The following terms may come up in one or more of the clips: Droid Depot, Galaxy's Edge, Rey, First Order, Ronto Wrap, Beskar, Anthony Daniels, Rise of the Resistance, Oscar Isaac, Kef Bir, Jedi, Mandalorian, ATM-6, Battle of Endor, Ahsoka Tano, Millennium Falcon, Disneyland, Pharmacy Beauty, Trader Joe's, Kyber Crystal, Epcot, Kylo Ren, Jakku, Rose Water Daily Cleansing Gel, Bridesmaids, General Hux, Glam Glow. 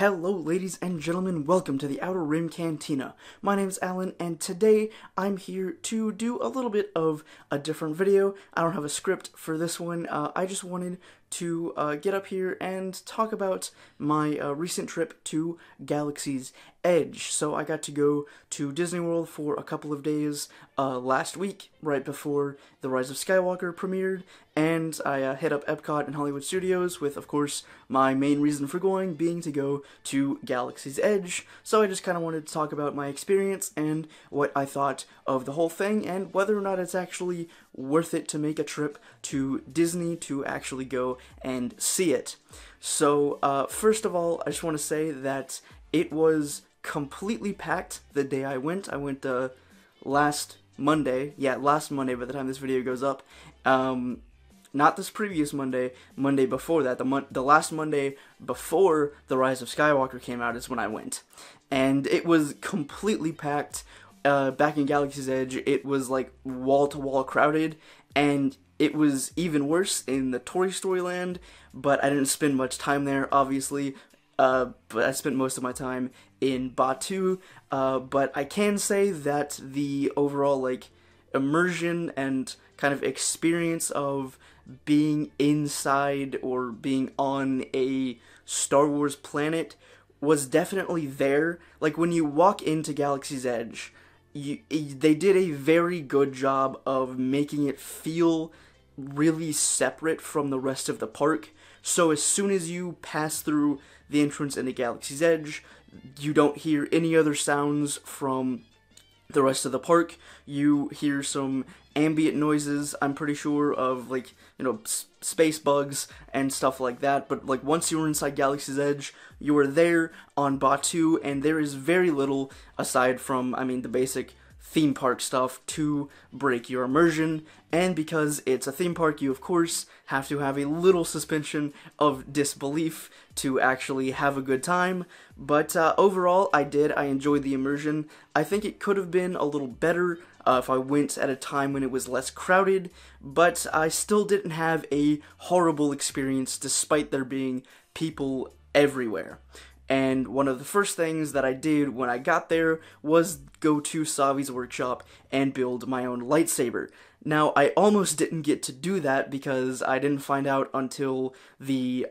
Hello ladies and gentlemen, welcome to the Outer Rim Cantina. My name's Alan and today I'm here to do a little bit of a different video. I don't have a script for this one, I just wanted to get up here and talk about my recent trip to Galaxy's Edge. So I got to go to Disney World for a couple of days last week, right before The Rise of Skywalker premiered, and I hit up Epcot and Hollywood Studios with, of course, my main reason for going being to go to Galaxy's Edge. So I just kind of wanted to talk about my experience and what I thought of the whole thing and whether or not it's actually worth it to make a trip to Disney to actually go and see it. So first of all, I just want to say that it was completely packed the day I went. I went last Monday, by the time this video goes up, not this previous Monday, Monday before that, the last Monday before The Rise of Skywalker came out is when I went, and it was completely packed. Back in Galaxy's Edge, it was like wall-to-wall crowded, and it was even worse in the Toy Story Land, but I didn't spend much time there, obviously, but I spent most of my time in Batuu, but I can say that the overall, like, immersion and kind of experience of being inside or being on a Star Wars planet was definitely there. Like, when you walk into Galaxy's Edge, they did a very good job of making it feel really separate from the rest of the park. So as soon as you pass through the entrance into Galaxy's Edge, you don't hear any other sounds from the rest of the park. You hear some ambient noises, I'm pretty sure, of, like, you know, space bugs and stuff like that, but, like, once you were inside Galaxy's Edge, you were there on Batuu, and there is very little, aside from, I mean, the basic theme park stuff, to break your immersion, and because it's a theme park, you, of course, have to have a little suspension of disbelief to actually have a good time, but overall, I enjoyed the immersion. I think it could have been a little better if I went at a time when it was less crowded, but I still didn't have a horrible experience despite there being people everywhere. And one of the first things that I did when I got there was go to Savi's Workshop and build my own lightsaber. Now, I almost didn't get to do that because I didn't find out until the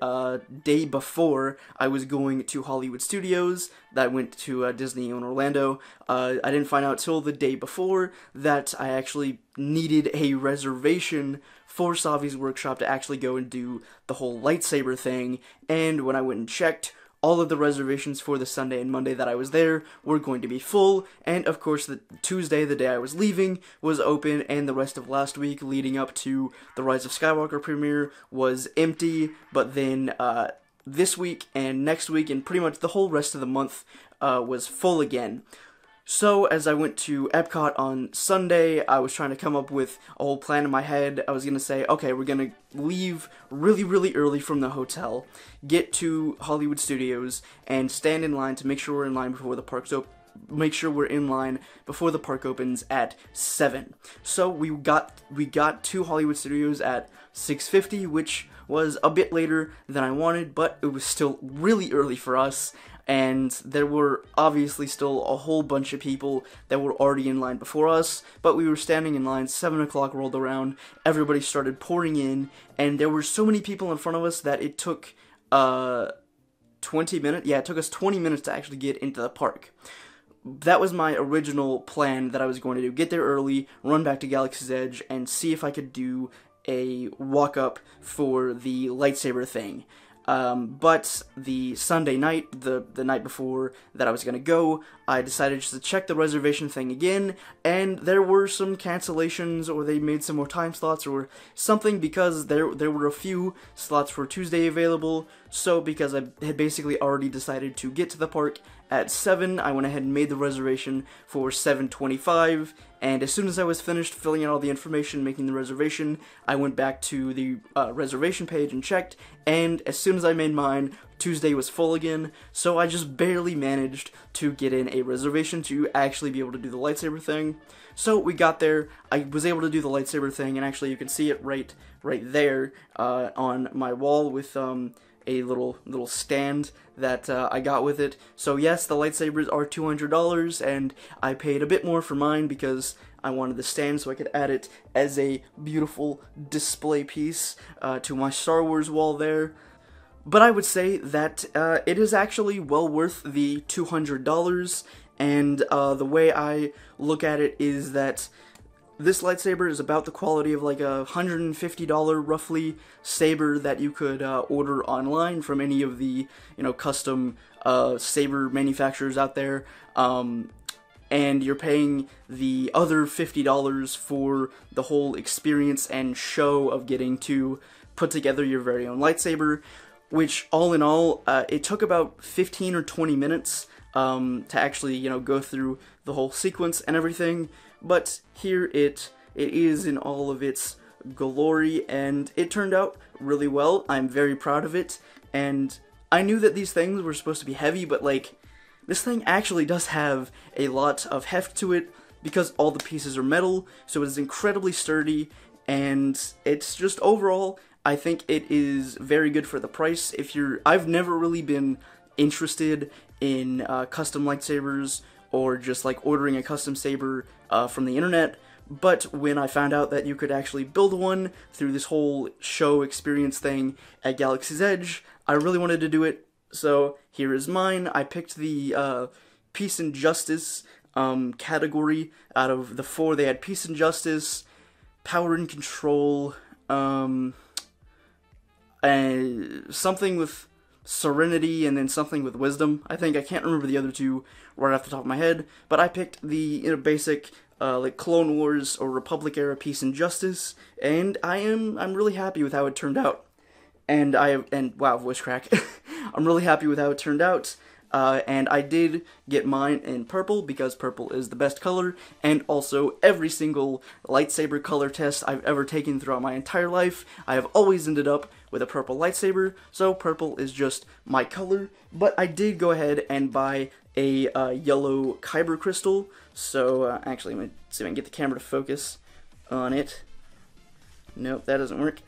day before I was going to Hollywood Studios, that I went to Disney in Orlando. I didn't find out till the day before that I actually needed a reservation for Savi's Workshop to actually go and do the whole lightsaber thing, and when I went and checked, all of the reservations for the Sunday and Monday that I was there were going to be full, and of course the Tuesday, the day I was leaving, was open, and the rest of last week leading up to the Rise of Skywalker premiere was empty, but then this week and next week and pretty much the whole rest of the month was full again. So, as I went to Epcot on Sunday, I was trying to come up with a whole plan in my head. I was gonna say, okay, we're gonna leave really, really early from the hotel, get to Hollywood Studios, and stand in line to make sure we're in line before the park's open. Make sure we're in line before the park opens at 7. So we got to Hollywood Studios at 6:50, which was a bit later than I wanted, but it was still really early for us. And there were obviously still a whole bunch of people that were already in line before us, but we were standing in line, 7 o'clock rolled around, everybody started pouring in, and there were so many people in front of us that it took 20 minutes, yeah, it took us 20 minutes to actually get into the park. That was my original plan that I was going to do, get there early, run back to Galaxy's Edge, and see if I could do a walk-up for the lightsaber thing. But the Sunday night, the night before that I was gonna go, I decided just to check the reservation thing again, and there were some cancellations, or they made some more time slots, or something, because there were a few slots for Tuesday available, so because I had basically already decided to get to the park at 7, I went ahead and made the reservation for 7:25, and as soon as I was finished filling out all the information, making the reservation, I went back to the reservation page and checked, and as soon as I made mine, Tuesday was full again, so I just barely managed to get in a reservation to actually be able to do the lightsaber thing. So we got there, I was able to do the lightsaber thing, and actually you can see it right there on my wall with a little stand that I got with it. So yes, the lightsabers are $200, and I paid a bit more for mine because I wanted the stand so I could add it as a beautiful display piece to my Star Wars wall there. But I would say that it is actually well worth the $200, and the way I look at it is that this lightsaber is about the quality of like a $150 roughly saber that you could order online from any of the, you know, custom saber manufacturers out there, and you're paying the other $50 for the whole experience and show of getting to put together your very own lightsaber, which all in all, it took about 15 or 20 minutes to actually, you know, go through the whole sequence and everything. But here it is in all of its glory, and it turned out really well. I'm very proud of it, and I knew that these things were supposed to be heavy, but like, this thing actually does have a lot of heft to it because all the pieces are metal, so it's incredibly sturdy, and it's just overall, I think it is very good for the price. If you're, I've never really been interested in custom lightsabers, or just like ordering a custom saber from the internet, but when I found out that you could actually build one through this whole show experience thing at Galaxy's Edge, I really wanted to do it, so here is mine. I picked the Peace and Justice category. Out of the four, they had Peace and Justice, Power and Control, and something with Serenity, and then something with Wisdom. I think I can't remember the other two right off the top of my head, but I picked the, you know, basic like Clone Wars or Republic era Peace and Justice, and I'm really happy with how it turned out. And wow, voice crack. I'm really happy with how it turned out. And I did get mine in purple because purple is the best color, and also every single lightsaber color test I've ever taken throughout my entire life, I have always ended up with a purple lightsaber, so purple is just my color. But I did go ahead and buy a yellow Kyber Crystal, so actually I'm gonna see if I can get the camera to focus on it. Nope, that doesn't work.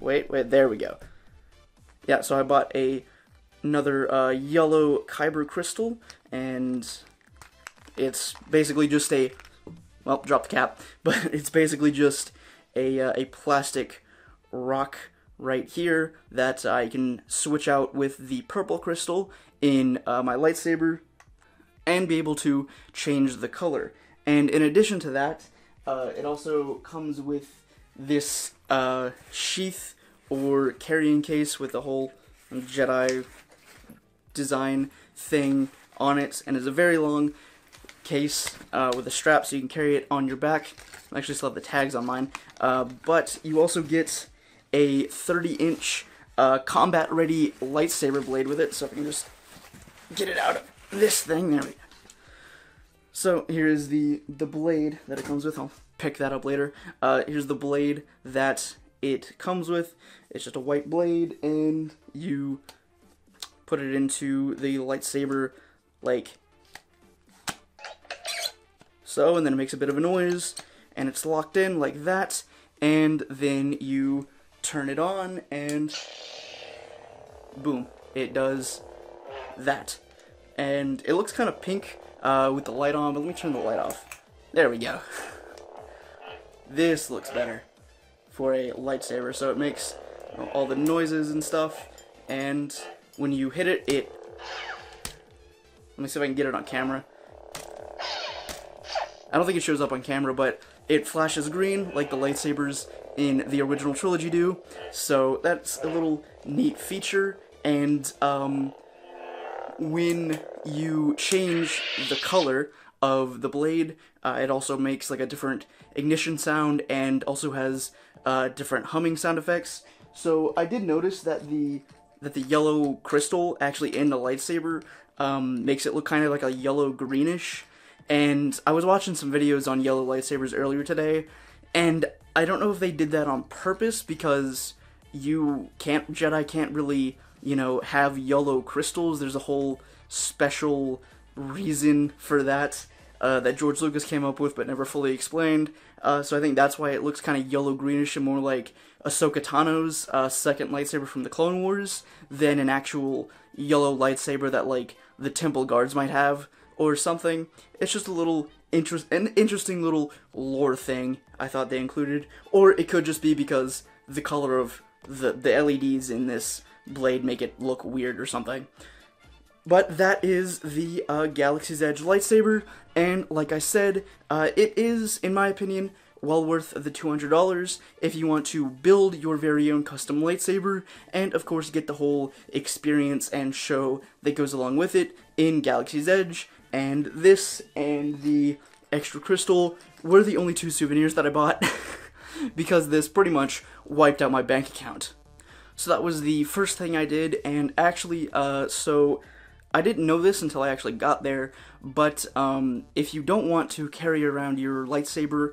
Wait, there we go. Yeah, so I bought another yellow Kyber Crystal, and it's basically just a, well, drop the cap, but it's basically just a plastic rock right here that I can switch out with the purple crystal in my lightsaber and be able to change the color. And in addition to that, it also comes with this sheath or carrying case with the whole Jedi design thing on it, and it's a very long case with a strap so you can carry it on your back. I actually still have the tags on mine, but you also get a 30-inch combat ready lightsaber blade with it, so if I can just get it out of this thing, there we go. So here is the blade that it comes with. I'll pick that up later. Here's the blade that it comes with. It's just a white blade, and you put it into the lightsaber like so, and then it makes a bit of a noise, and it's locked in like that, and then you turn it on, and boom, it does that. And it looks kind of pink with the light on, but let me turn the light off. There we go. This looks better for a lightsaber, so it makes, you know, all the noises and stuff, and when you hit it, let me see if I can get it on camera. I don't think it shows up on camera, but it flashes green like the lightsabers in the original trilogy do, so that's a little neat feature. And when you change the color of the blade, it also makes like a different ignition sound, and also has different humming sound effects. So I did notice that the yellow crystal actually in the lightsaber makes it look kind of like a yellow greenish. And I was watching some videos on yellow lightsabers earlier today, and I don't know if they did that on purpose, because Jedi can't really, you know, have yellow crystals. There's a whole special reason for that that George Lucas came up with but never fully explained. So I think that's why it looks kind of yellow-greenish and more like Ahsoka Tano's second lightsaber from the Clone Wars than an actual yellow lightsaber that, like, the temple guards might have or something. It's just a little an interesting little lore thing I thought they included. Or it could just be because the color of the LEDs in this blade make it look weird or something. But that is the Galaxy's Edge lightsaber, and like I said, it is, in my opinion, well worth the $200 if you want to build your very own custom lightsaber, and of course get the whole experience and show that goes along with it in Galaxy's Edge. And this and the extra crystal were the only two souvenirs that I bought, because this pretty much wiped out my bank account. So that was the first thing I did, and actually, so I didn't know this until I actually got there, but if you don't want to carry around your lightsaber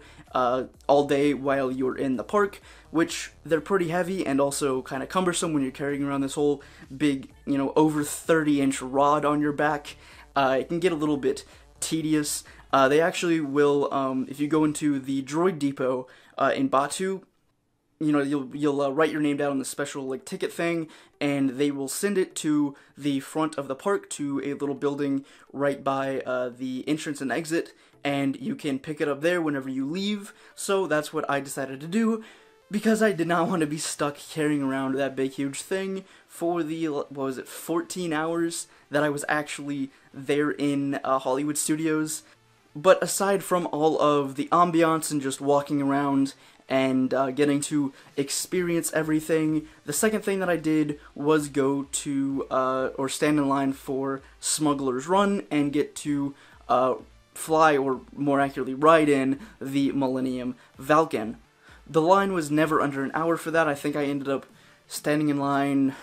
all day while you're in the park, which they're pretty heavy and also kind of cumbersome when you're carrying around this whole big, you know, over 30-inch rod on your back, it can get a little bit tedious. They actually will, if you go into the Droid Depot in Batu, you know, you'll write your name down on the special, like, ticket thing, and they will send it to the front of the park to a little building right by the entrance and exit, and you can pick it up there whenever you leave. So that's what I decided to do, because I did not want to be stuck carrying around that big huge thing for the, what was it, 14 hours that I was actually there in Hollywood Studios. But aside from all of the ambiance and just walking around and getting to experience everything, the second thing that I did was go to, or stand in line for Smuggler's Run and get to fly, or more accurately ride in, the Millennium Falcon. The line was never under an hour for that. I think I ended up standing in line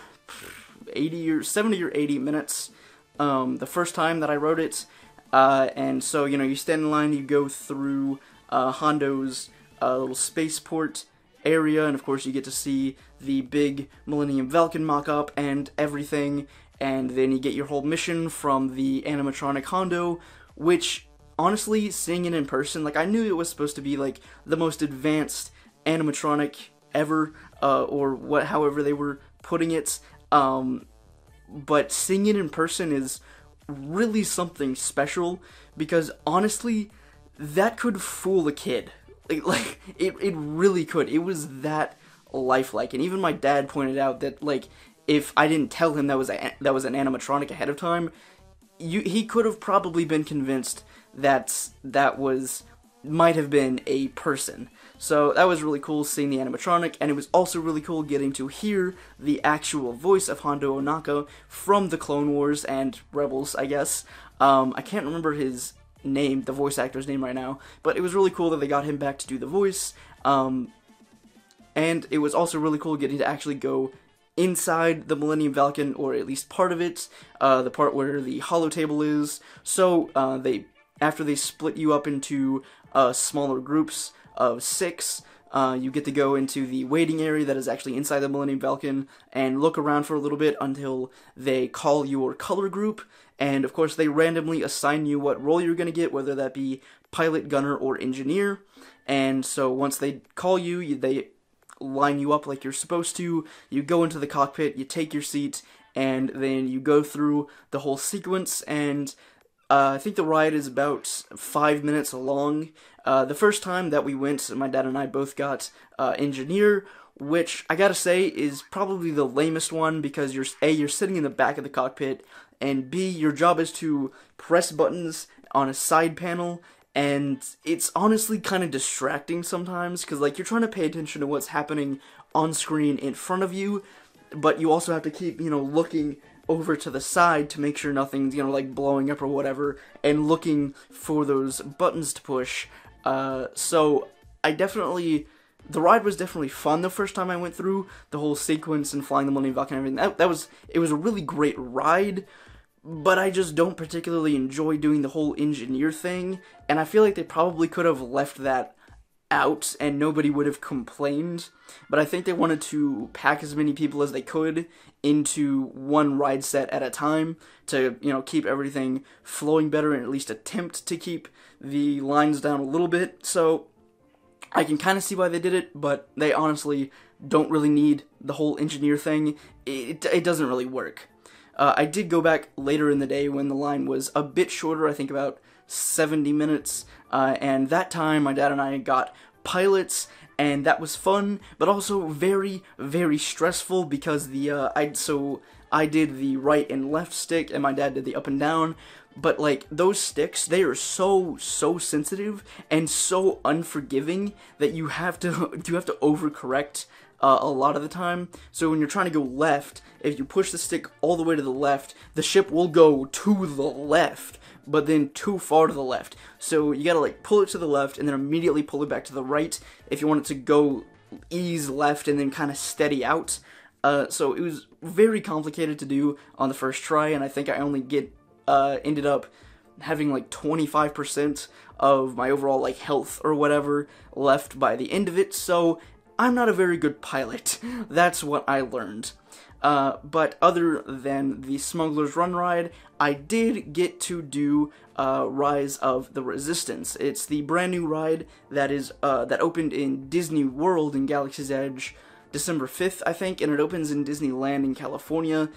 80 or 70 or 80 minutes the first time that I rode it. And so, you know, you stand in line, you go through Hondo's little spaceport area, and of course you get to see the big Millennium Falcon mock-up and everything, and then you get your whole mission from the animatronic Hondo, which, honestly, seeing it in person, like, I knew it was supposed to be, like, the most advanced animatronic ever, or what, however they were putting it, but seeing it in person is really something special, because, honestly, that could fool a kid. Like, it really could. It was that lifelike, and even my dad pointed out that, like, if I didn't tell him that was an animatronic ahead of time, he could have probably been convinced that might have been a person. So that was really cool seeing the animatronic, and it was also really cool getting to hear the actual voice of Hondo Onaka from the Clone Wars and Rebels, I guess. I can't remember his name, the voice actor's name right now, but it was really cool that they got him back to do the voice, and it was also really cool getting to actually go inside the Millennium Falcon, or at least part of it, the part where the holo table is. So, after they split you up into smaller groups of 6, you get to go into the waiting area that is actually inside the Millennium Falcon and look around for a little bit until they call your color group, and of course they randomly assign you what role you're going to get, whether that be pilot, gunner, or engineer. And so once they call you, they line you up like you're supposed to, you go into the cockpit, you take your seat, and then you go through the whole sequence, and I think the ride is about 5 minutes long. The first time that we went, my dad and I both got Engineer, which I gotta say is probably the lamest one, because you're sitting in the back of the cockpit, and B, your job is to press buttons on a side panel, and it's honestly kind of distracting sometimes, because, like, you're trying to pay attention to what's happening on screen in front of you, but you also have to keep, you know, looking over to the side to make sure nothing's, you know, like, blowing up or whatever, and looking for those buttons to push. So the ride was definitely fun the first time I went through the whole sequence and flying the Millennium Falcon and everything. It was a really great ride, but I just don't particularly enjoy doing the whole engineer thing, and I feel like they probably could have left that out and nobody would have complained, but I think they wanted to pack as many people as they could into one ride set at a time to, you know, keep everything flowing better and at least attempt to keep the lines down a little bit. So I can kind of see why they did it, but they honestly don't really need the whole engineer thing. It doesn't really work. I did go back later in the day when the line was a bit shorter, I think about 70 minutes, and that time my dad and I got pilots, and that was fun, but also very, very stressful because the, I did the right and left stick, and my dad did the up and down, but, like, those sticks, they are so sensitive and so unforgiving that you have to, overcorrect a lot of the time. So when you're trying to go left, if you push the stick all the way to the left, the ship will go to the left, but then too far to the left. So you gotta, like, pull it to the left and then immediately pull it back to the right if you want it to go ease left and then kind of steady out. So it was very complicated to do on the first try, and I think I only ended up having like 25% of my overall like health or whatever left by the end of it, so I'm not a very good pilot. That's what I learned. But other than the Smuggler's Run ride, I did get to do Rise of the Resistance. It's the brand new ride that is that opened in Disney World in Galaxy's Edge December 5th, I think, and it opens in Disneyland in California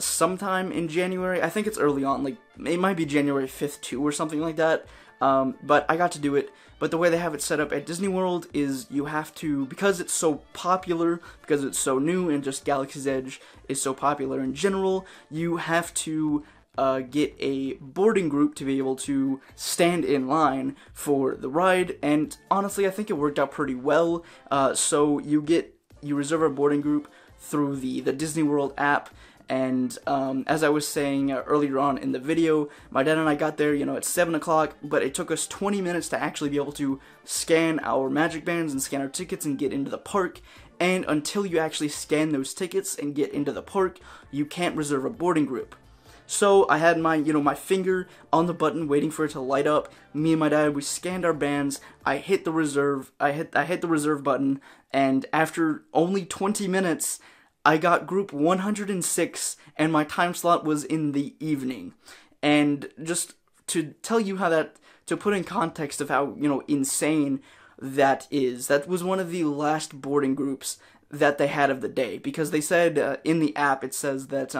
sometime in January. I think it's early on, like, it might be January 5th too or something like that, but I got to do it. But the way they have it set up at Disney World is you have to, because it's so popular, because it's so new, and just Galaxy's Edge is so popular in general, you have to get a boarding group to be able to stand in line for the ride, and honestly, I think it worked out pretty well. So you reserve a boarding group through the Disney World app, and as I was saying earlier on in the video, my dad and I got there, you know, at 7 o'clock, but it took us 20 minutes to actually be able to scan our magic bands and scan our tickets and get into the park, and until you actually scan those tickets and get into the park, you can't reserve a boarding group. So I had my, you know, my finger on the button waiting for it to light up. Me and my dad, we scanned our bands. I hit the reserve. I hit the reserve button, and after only 20 minutes, I got group 106, and my time slot was in the evening. And just to tell you how that, to put in context of how, you know, insane that is, that was one of the last boarding groups that they had of the day, because they said in the app it says that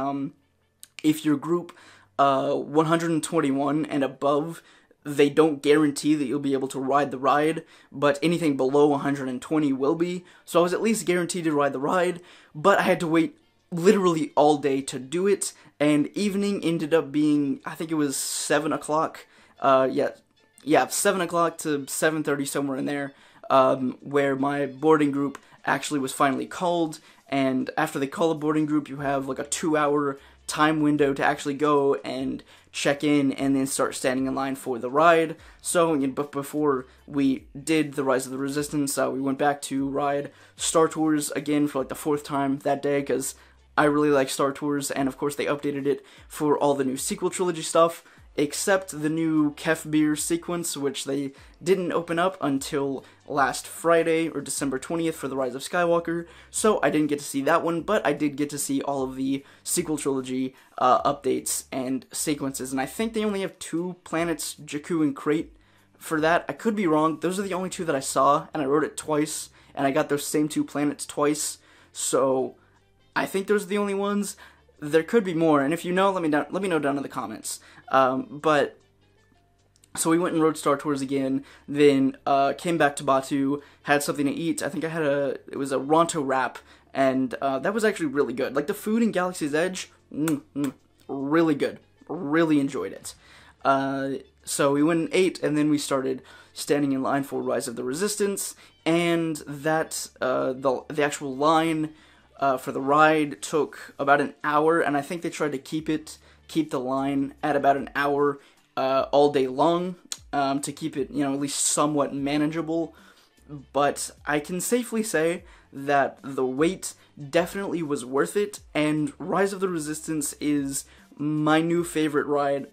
if your group 121 and above, they don't guarantee that you'll be able to ride the ride, but anything below 120 will be. So I was at least guaranteed to ride the ride, but I had to wait literally all day to do it, and evening ended up being, I think it was 7 o'clock, yeah, 7 o'clock to 7:30, somewhere in there, where my boarding group actually was finally called. And after they call a boarding group, you have like a 2-hour time window to actually go and check in and then start standing in line for the ride. So, you know, but before we did the Rise of the Resistance, we went back to ride Star Tours again for like the 4th time that day, because I really like Star Tours, and of course they updated it for all the new sequel trilogy stuff, except the new Kef Bir sequence, which they didn't open up until last Friday, or December 20th, for The Rise of Skywalker, so I didn't get to see that one, but I did get to see all of the sequel trilogy updates and sequences, and I think they only have 2 planets, Jakku and Krayt, for that. I could be wrong. Those are the only 2 that I saw, and I wrote it twice, and I got those same 2 planets twice, so I think those are the only ones. There could be more, and if you know, let me know down in the comments. But so we went and rode Star Tours again, then came back to Batuu, had something to eat. I think I had it was a Ronto Wrap, and that was actually really good. Like, the food in Galaxy's Edge, really good. Really enjoyed it. So we went and ate, and then we started standing in line for Rise of the Resistance, and that the actual line for the ride took about an hour, and I think they tried to keep the line at about an hour all day long to keep it, you know, at least somewhat manageable. But I can safely say that the wait definitely was worth it, and Rise of the Resistance is my new favorite ride,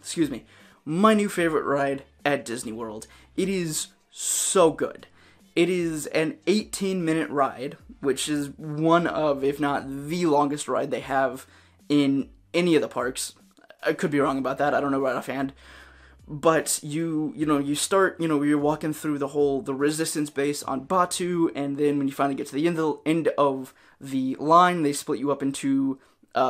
excuse me, my new favorite ride at Disney World. It is so good. It is an 18-minute ride, which is one of, if not the longest ride they have in any of the parks. I could be wrong about that, I don't know right offhand, But you start, you're walking through the resistance base on Batuu, and then when you finally get to the end of the line, they split you up into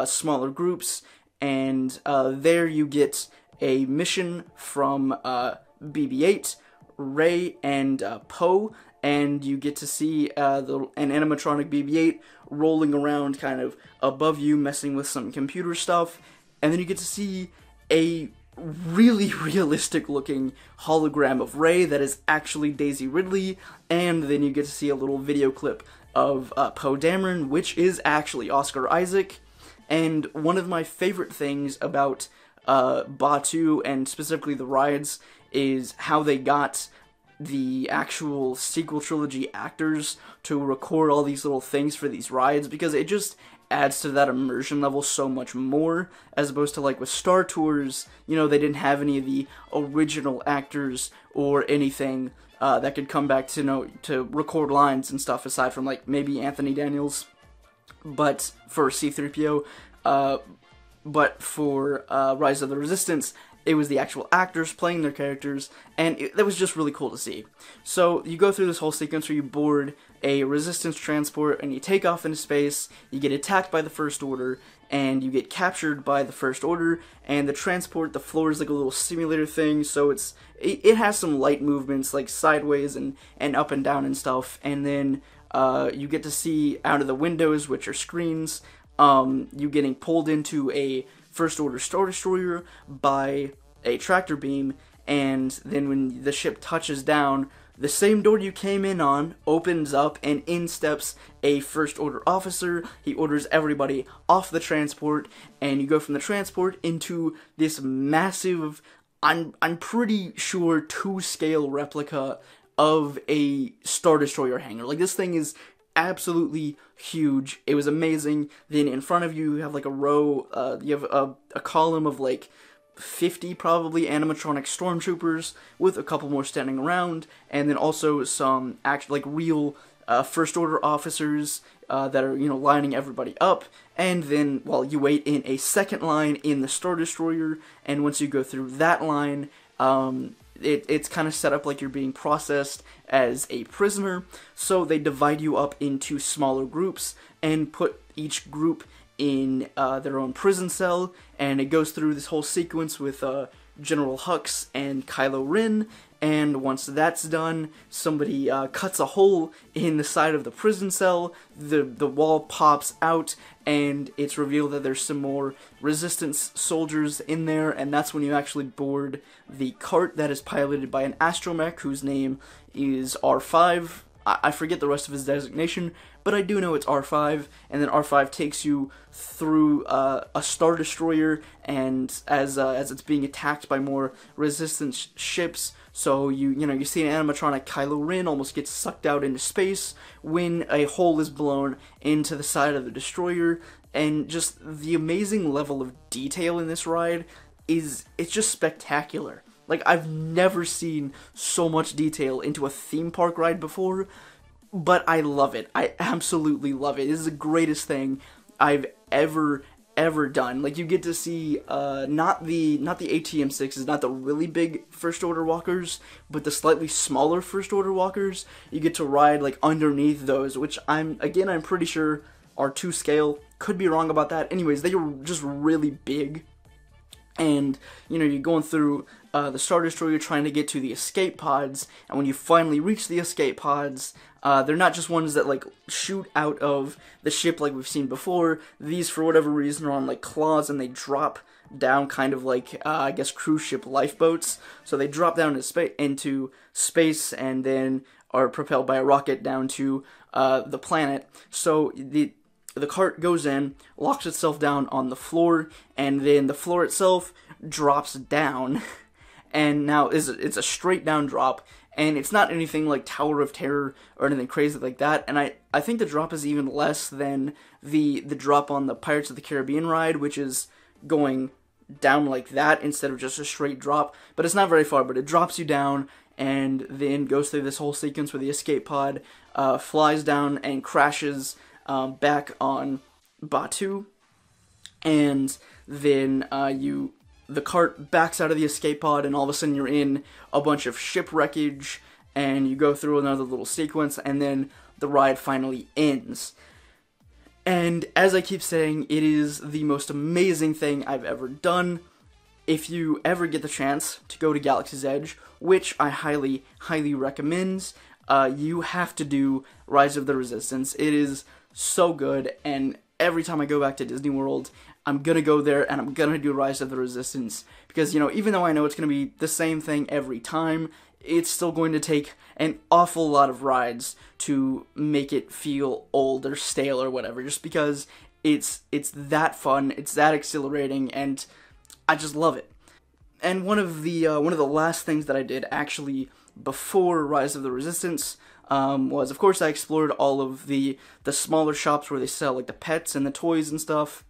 smaller groups, and there you get a mission from BB-8, Rey, and Poe, and you get to see an animatronic BB-8 rolling around kind of above you, messing with some computer stuff, and then you get to see a really realistic-looking hologram of Rey that is actually Daisy Ridley, and then you get to see a little video clip of Poe Dameron, which is actually Oscar Isaac. And one of my favorite things about Batuu, and specifically the rides, is how they got the actual sequel trilogy actors to record all these little things for these rides, because it just adds to that immersion level so much more, as opposed to like with Star Tours, they didn't have any of the original actors or anything that could come back to to record lines and stuff, aside from like maybe Anthony Daniels, but for C-3PO, but for Rise of the Resistance, it was the actual actors playing their characters, and that was just really cool to see. So you go through this whole sequence where you board a resistance transport, and you take off into space, you get attacked by the First Order, and you get captured by the First Order, and the transport, the floor is like a little simulator thing, so it has some light movements, like sideways and up and down and stuff, and then you get to see out of the windows, which are screens, you getting pulled into a First Order Star Destroyer by a tractor beam, and then when the ship touches down, the same door you came in on opens up, and in steps a First Order officer. He orders everybody off the transport, and you go from the transport into this massive, I'm pretty sure, 2-scale replica of a Star Destroyer hangar. Like, this thing is absolutely huge. It was amazing. Then in front of you, you have like a row, you have a column of like 50 probably animatronic stormtroopers, with a couple more standing around, and then also some actual like real First Order officers that are lining everybody up. And then while you wait in a second line in the Star Destroyer, and once you go through that line, it's kind of set up like you're being processed as a prisoner, so they divide you up into smaller groups and put each group in their own prison cell, and it goes through this whole sequence with General Hux and Kylo Ren, and once that's done, somebody cuts a hole in the side of the prison cell, the wall pops out, and it's revealed that there's some more resistance soldiers in there, and that's when you actually board the cart that is piloted by an astromech whose name is R5. I forget the rest of his designation, but I do know it's R5, and then R5 takes you through a Star Destroyer, and as it's being attacked by more resistance ships, so you see an animatronic Kylo Ren almost gets sucked out into space when a hole is blown into the side of the destroyer, and just the amazing level of detail in this ride it's just spectacular. Like, I've never seen so much detail into a theme park ride before, but I love it. I absolutely love it. This is the greatest thing I've ever done. Like, you get to see not the ATM-6s, not the really big First Order walkers, but the slightly smaller First Order walkers. You get to ride like underneath those, which I'm pretty sure are 2-scale. Could be wrong about that. Anyways, they were just really big. And, you're going through the Star Destroyer trying to get to the escape pods, and when you finally reach the escape pods, they're not just ones that, like, shoot out of the ship like we've seen before. These, for whatever reason, are on, like, claws, and they drop down kind of like, I guess, cruise ship lifeboats. So they drop down into space, and then are propelled by a rocket down to the planet. So the cart goes in, locks itself down on the floor, and then the floor itself drops down, and now it's a straight down drop, and it's not anything like Tower of Terror or anything crazy like that, and I think the drop is even less than the drop on the Pirates of the Caribbean ride, which is going down like that instead of just a straight drop, but it's not very far, but it drops you down, and then goes through this whole sequence where the escape pod flies down and crashes back on Batuu, and then the cart backs out of the escape pod, and all of a sudden you're in a bunch of ship wreckage, and you go through another little sequence, and then the ride finally ends. And as I keep saying, it is the most amazing thing I've ever done. If you ever get the chance to go to Galaxy's Edge, which I highly, highly recommend, you have to do Rise of the Resistance. It is so good, and every time I go back to Disney World, I'm gonna go there and I'm gonna do Rise of the Resistance. Because, you know, even though I know it's gonna be the same thing every time, it's still going to take an awful lot of rides to make it feel old or stale or whatever, just because it's that fun, it's that exhilarating, and I just love it. And one of the last things that I did actually before Rise of the Resistance was, of course, I explored all of the smaller shops where they sell like the pets and the toys and stuff,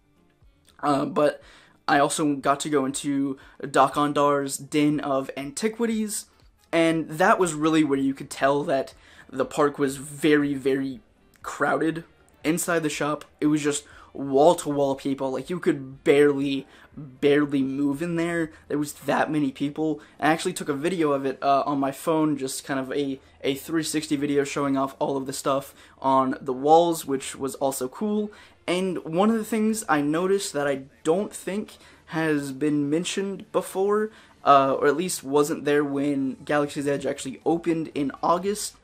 but I also got to go into Dok Ondar's Den of Antiquities, and that was really where you could tell that the park was very, very crowded. Inside the shop, it was just wall-to-wall people. Like, you could barely move in there. There was that many people. I actually took a video of it on my phone, just kind of a 360 video showing off all of the stuff on the walls, which was also cool. And one of the things I noticed that I don't think has been mentioned before, or at least wasn't there when Galaxy's Edge actually opened in August,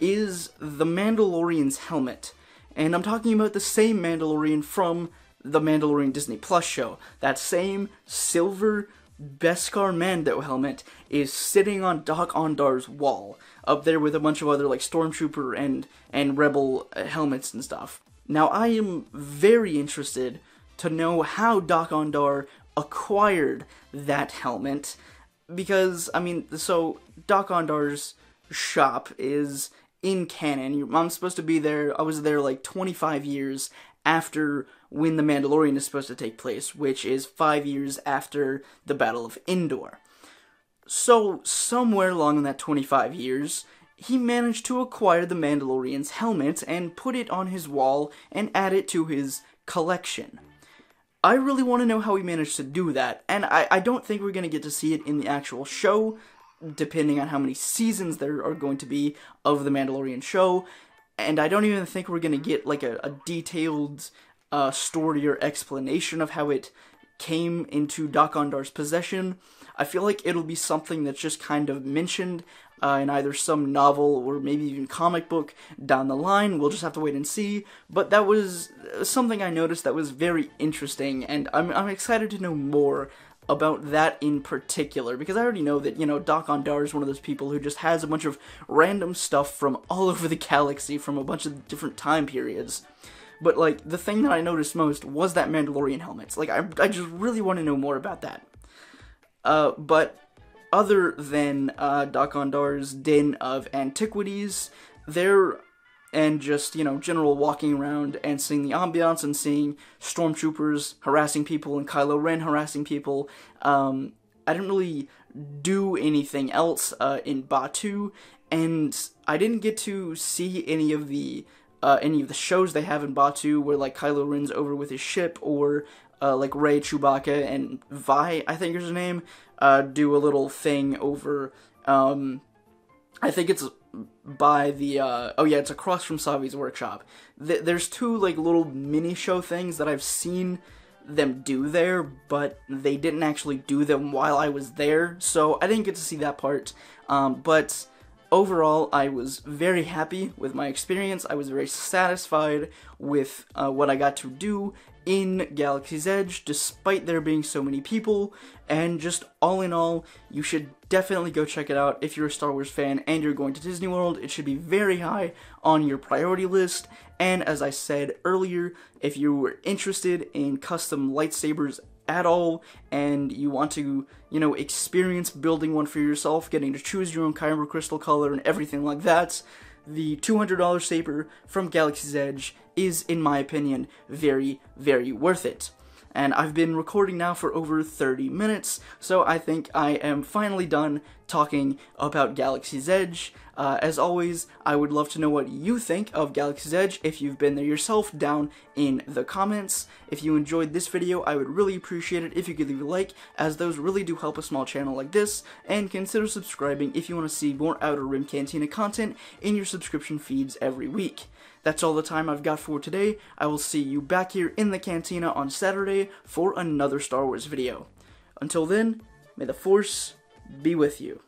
is the Mandalorian's helmet. And I'm talking about the same Mandalorian from the Mandalorian Disney Plus show. That same silver Beskar Mando helmet is sitting on Dok Ondar's wall, up there with a bunch of other like Stormtrooper and Rebel helmets and stuff. Now, I am very interested to know how Dok Ondar acquired that helmet, because, I mean, so Dok Ondar's shop is in canon. I'm supposed to be there, I was there like 25 years after when The Mandalorian is supposed to take place, which is 5 years after the Battle of Endor. So, somewhere along in that 25 years, he managed to acquire the Mandalorian's helmet and put it on his wall and add it to his collection. I really want to know how he managed to do that, and I don't think we're going to get to see it in the actual show, depending on how many seasons there are going to be of the Mandalorian show, and I don't even think we're going to get like a detailed story or explanation of how it came into Dok Ondar's possession. I feel like it'll be something that's just kind of mentioned in either some novel or maybe even comic book down the line. We'll just have to wait and see. But that was something I noticed that was very interesting, and I'm excited to know more about that in particular, because I already know that, you know, Dok Ondar is one of those people who just has a bunch of random stuff from all over the galaxy, from a bunch of different time periods. But, like, the thing that I noticed most was that Mandalorian helmet. Like, I just really want to know more about that. But other than Dok Ondar's Den of Antiquities, there, and just, you know, general walking around and seeing the ambiance and seeing stormtroopers harassing people and Kylo Ren harassing people, I didn't really do anything else in Batuu, and I didn't get to see any of the shows they have in Batuu where, like, Kylo Ren's over with his ship, or like Rey, Chewbacca, and Vi, I think is her name, do a little thing over, I think it's by the, oh yeah, it's across from Savi's Workshop. There's two, like, little mini-show things that I've seen them do there, but they didn't actually do them while I was there, so I didn't get to see that part, but overall, I was very happy with my experience. I was very satisfied with what I got to do in Galaxy's Edge, despite there being so many people, and just all in all, you should definitely go check it out if you're a Star Wars fan and you're going to Disney World. It should be very high on your priority list, and as I said earlier, if you were interested in custom lightsabers at all, and you want to, you know, experience building one for yourself, getting to choose your own Kyber Crystal color and everything like that, the $200 saber from Galaxy's Edge is, in my opinion, very, very worth it. And I've been recording now for over 30 minutes, so I think I am finally done talking about Galaxy's Edge. As always, I would love to know what you think of Galaxy's Edge if you've been there yourself down in the comments. If you enjoyed this video, I would really appreciate it if you could leave a like, as those really do help a small channel like this, and consider subscribing if you want to see more Outer Rim Cantina content in your subscription feeds every week. That's all the time I've got for today. I will see you back here in the Cantina on Saturday for another Star Wars video. Until then, may the Force be with you.